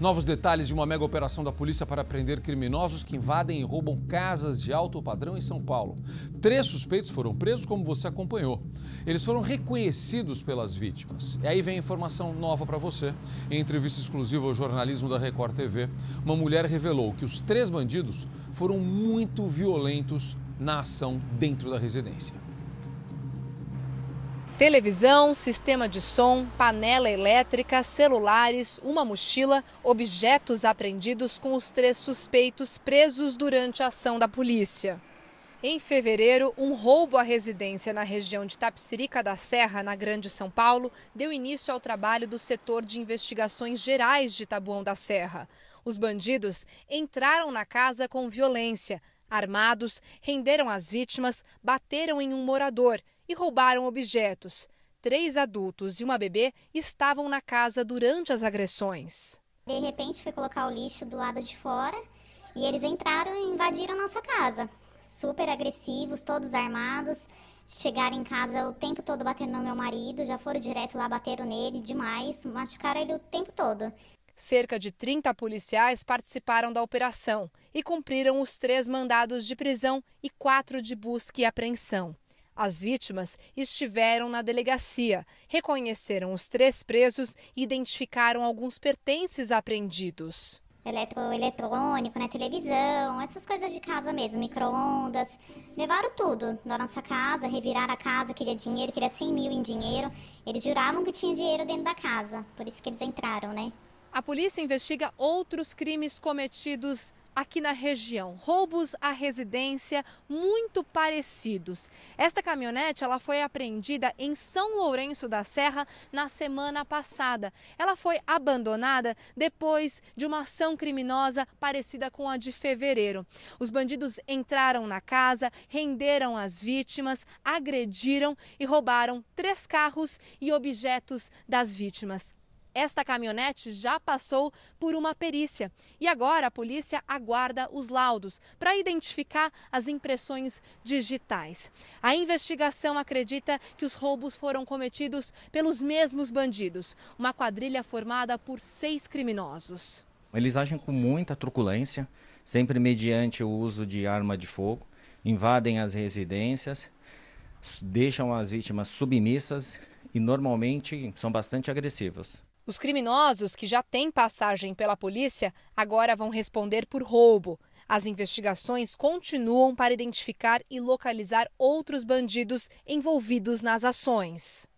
Novos detalhes de uma mega operação da polícia para prender criminosos que invadem e roubam casas de alto padrão em São Paulo. 3 suspeitos foram presos, como você acompanhou. Eles foram reconhecidos pelas vítimas. E aí vem informação nova para você. Em entrevista exclusiva ao jornalismo da Record TV, uma mulher revelou que os 3 bandidos foram muito violentos na ação dentro da residência. Televisão, sistema de som, panela elétrica, celulares, uma mochila, objetos apreendidos com os 3 suspeitos presos durante a ação da polícia. Em fevereiro, um roubo à residência na região de Tapicerica da Serra, na Grande São Paulo, deu início ao trabalho do setor de investigações gerais de Taboão da Serra. Os bandidos entraram na casa com violência. Armados, renderam as vítimas, bateram em um morador e roubaram objetos. 3 adultos e uma bebê estavam na casa durante as agressões. De repente foi colocar o lixo do lado de fora e eles entraram e invadiram a nossa casa. Super agressivos, todos armados, chegaram em casa o tempo todo batendo no meu marido, já foram direto lá, bateram nele demais, machucaram ele o tempo todo. Cerca de 30 policiais participaram da operação e cumpriram os 3 mandados de prisão e 4 de busca e apreensão. As vítimas estiveram na delegacia, reconheceram os 3 presos e identificaram alguns pertences apreendidos. Eletrônico, né, televisão, essas coisas de casa mesmo, micro-ondas, levaram tudo da nossa casa, reviraram a casa, queria dinheiro, queria 100 mil em dinheiro. Eles juravam que tinha dinheiro dentro da casa, por isso que eles entraram, né? A polícia investiga outros crimes cometidos aqui na região. Roubos à residência muito parecidos. Esta caminhonete ela foi apreendida em São Lourenço da Serra na semana passada. Ela foi abandonada depois de uma ação criminosa parecida com a de fevereiro. Os bandidos entraram na casa, renderam as vítimas, agrediram e roubaram 3 carros e objetos das vítimas. Esta caminhonete já passou por uma perícia e agora a polícia aguarda os laudos para identificar as impressões digitais. A investigação acredita que os roubos foram cometidos pelos mesmos bandidos, uma quadrilha formada por 6 criminosos. Eles agem com muita truculência, sempre mediante o uso de arma de fogo, invadem as residências, deixam as vítimas submissas e normalmente são bastante agressivos. Os criminosos que já têm passagem pela polícia agora vão responder por roubo. As investigações continuam para identificar e localizar outros bandidos envolvidos nas ações.